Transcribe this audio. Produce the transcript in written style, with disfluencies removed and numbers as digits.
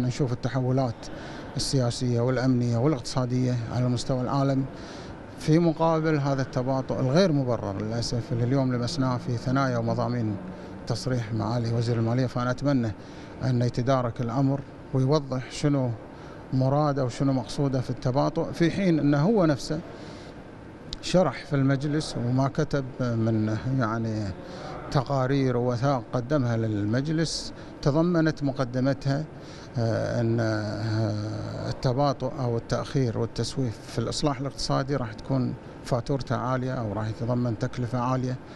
احنا نشوف التحولات السياسية والأمنية والاقتصادية على مستوى العالم، في مقابل هذا التباطؤ الغير مبرر للأسف اللي اليوم لمسناه في ثنايا ومضامين تصريح معالي وزير المالية. فأنا أتمنى أن يتدارك الأمر ويوضح شنو مراده وشنو مقصوده في التباطؤ، في حين أنه هو نفسه شرح في المجلس وما كتب من يعني تقارير ووثائق قدمها للمجلس تضمنت مقدمتها أن التباطؤ أو التأخير والتسويف في الإصلاح الاقتصادي راح تكون فاتورته عالية أو راح يتضمن تكلفة عالية.